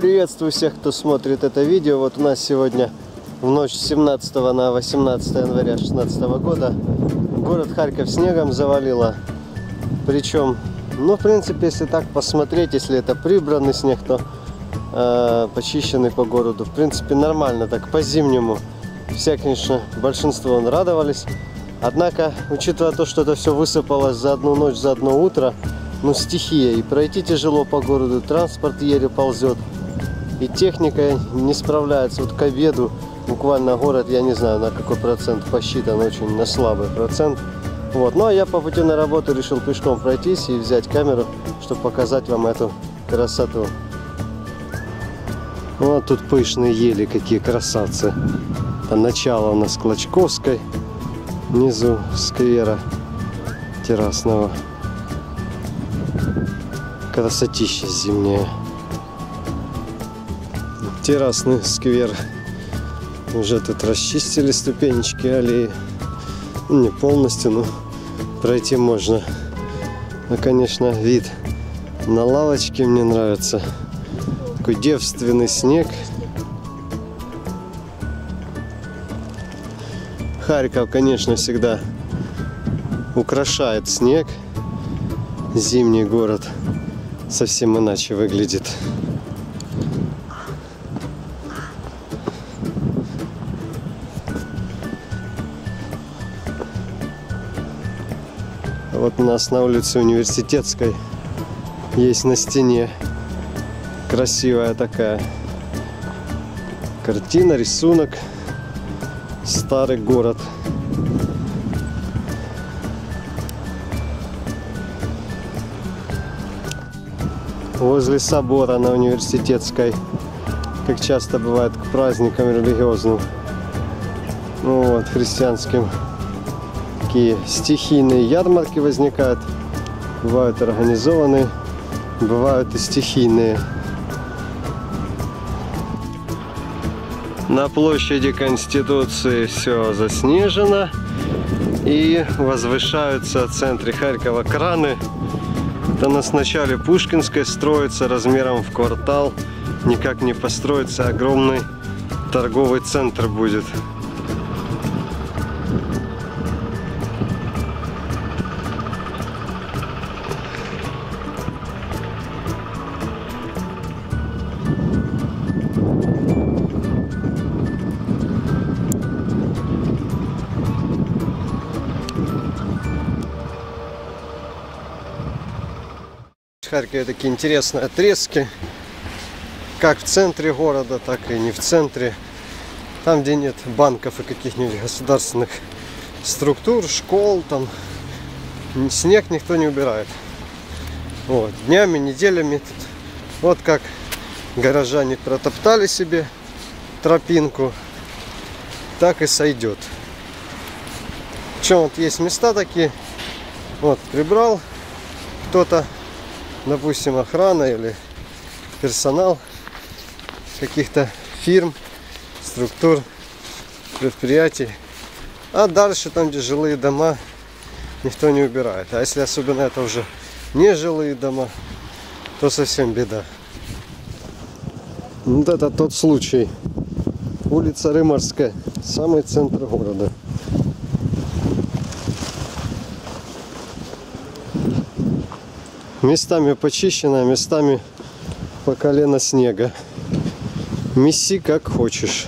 Приветствую всех, кто смотрит это видео. Вот у нас сегодня в ночь с 17 на 18 января 2016 года город Харьков снегом завалило. Причем, ну, в принципе, если так посмотреть, если это прибранный снег, то почищенный по городу. В принципе, нормально, так по-зимнему. Все, конечно, большинство радовались. Однако, учитывая то, что это все высыпалось за одну ночь, за одно утро, ну, стихия, и пройти тяжело по городу, транспорт еле ползет, и техника не справляется. Вот к обеду буквально город, я не знаю, на какой процент посчитан, очень на слабый процент. Вот. Ну, а я по пути на работу решил пешком пройтись и взять камеру, чтобы показать вам эту красоту. Вот тут пышные ели, какие красавцы. Там начало у нас Клочковской, внизу сквера террасного. Красотища зимняя. Террасный сквер. Уже тут расчистили ступенечки, аллеи. Не полностью, но пройти можно. Ну, конечно, вид на лавочке мне нравится. Такой девственный снег. Харьков, конечно, всегда украшает снег. Зимний город совсем иначе выглядит. Вот у нас на улице Университетской есть на стене красивая такая картина, рисунок. Старый город. Возле собора на Университетской, как часто бывает к праздникам религиозным, ну вот, христианским, такие стихийные ярмарки возникают. Бывают организованные, бывают и стихийные. На площади Конституции все заснежено, и возвышаются в центре Харькова краны. Это у нас в начале Пушкинской строится размером в квартал. Никак не построится, огромный торговый центр будет. В Харькове такие интересные отрезки, как в центре города, так и не в центре. Там, где нет банков и каких-нибудь государственных структур, школ, там снег никто не убирает. Вот, днями, неделями. Тут. Вот как горожане протоптали себе тропинку, так и сойдет. Причем вот есть места такие, вот прибрал кто-то, допустим, охрана или персонал каких-то фирм, структур, предприятий. А дальше там, где жилые дома, никто не убирает. А если особенно это уже не жилые дома, то совсем беда. Вот это тот случай. Улица Рымарская, самый центр города. Местами почищено, местами по колено снега. Меси как хочешь.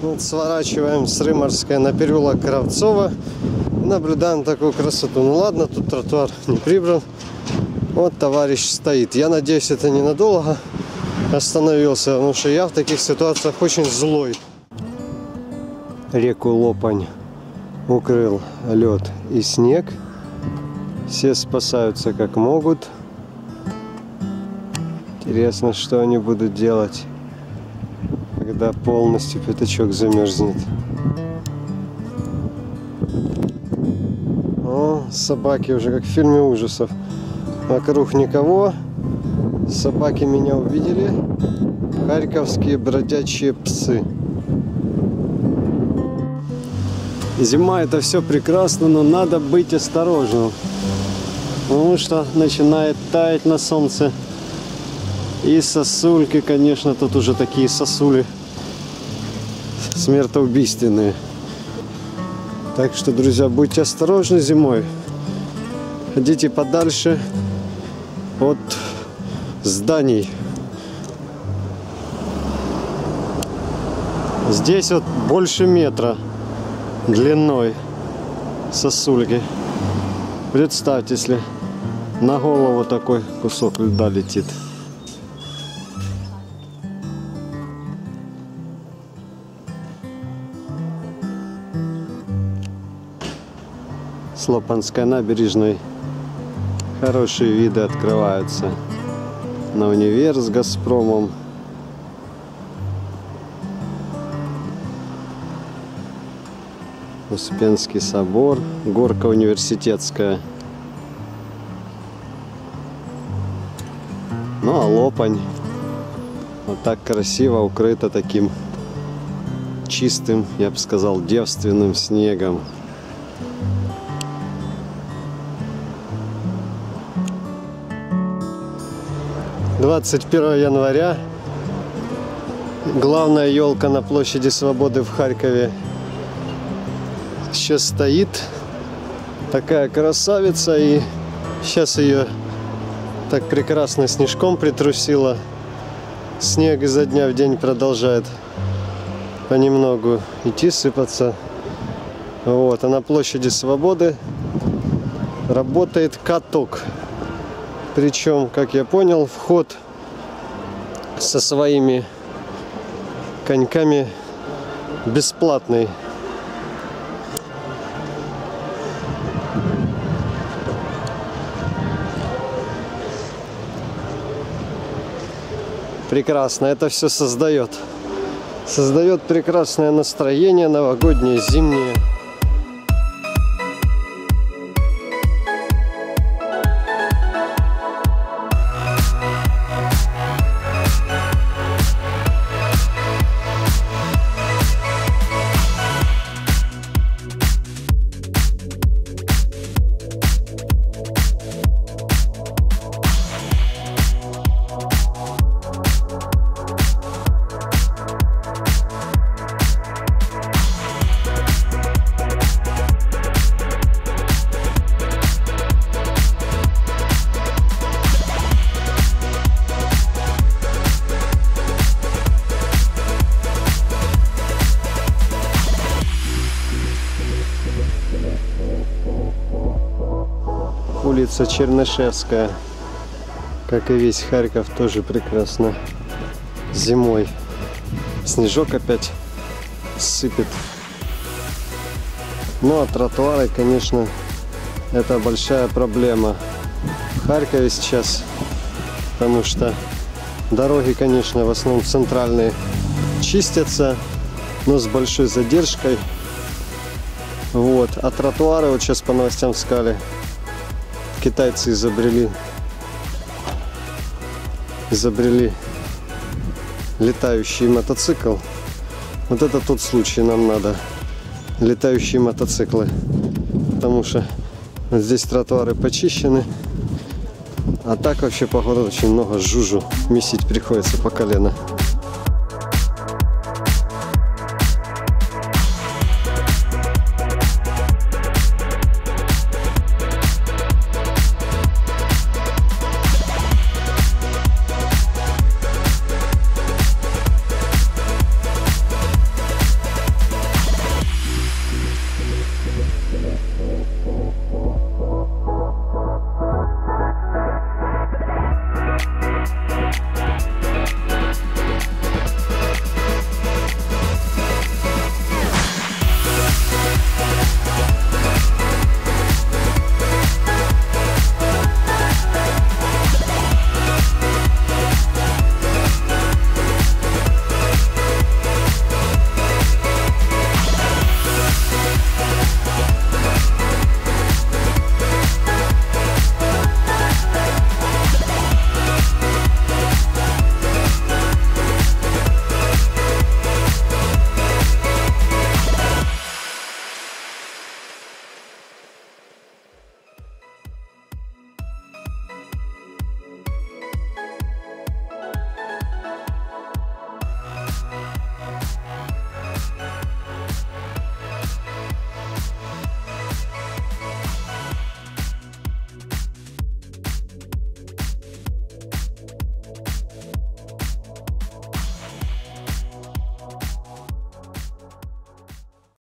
Вот сворачиваем с Рымарской на переулок Кравцова. Наблюдаем такую красоту. Ну ладно, тут тротуар не прибран. Вот товарищ стоит. Я надеюсь, это ненадолго остановился, потому что я в таких ситуациях очень злой. Реку Лопань укрыл лед и снег. Все спасаются как могут. Интересно, что они будут делать, когда полностью пятачок замерзнет. О, собаки уже как в фильме ужасов. Вокруг никого. Собаки меня увидели. Харьковские бродячие псы. Зима — это все прекрасно, но надо быть осторожным. потому что начинает таять на солнце. И сосульки, конечно, тут уже такие сосули смертоубийственные. Так что, друзья, будьте осторожны зимой. Ходите подальше от зданий. Здесь вот больше метра длиной сосульки. Представьте, если на голову такой кусок льда летит. С Лопанской набережной хорошие виды открываются на универ с Газпромом. Успенский собор, горка университетская. Ну а Лопань вот так красиво укрыта таким чистым, я бы сказал, девственным снегом. . 21 января. Главная елка на площади Свободы в Харькове сейчас стоит, такая красавица, и сейчас ее так прекрасно снежком притрусило. Снег изо дня в день продолжает понемногу идти, сыпаться. Вот, а на площади Свободы работает каток. Причем, как я понял, вход со своими коньками бесплатный. Прекрасно, это все создает. Создает прекрасное настроение, новогоднее, зимнее. Улица Чернышевская, как и весь Харьков, тоже прекрасно зимой. Снежок опять сыпет. Ну а тротуары, конечно, это большая проблема в Харькове сейчас, потому что дороги, конечно, в основном центральные чистятся, но с большой задержкой. Вот. А тротуары, вот сейчас по новостям сказали, китайцы изобрели летающий мотоцикл. Вот это тот случай, нам надо летающие мотоциклы, потому что вот здесь тротуары почищены, а так вообще по городу очень много жужу месить приходится по колено.